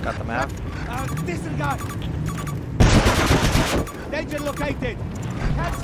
Got the map. Disregard. Danger located. Catch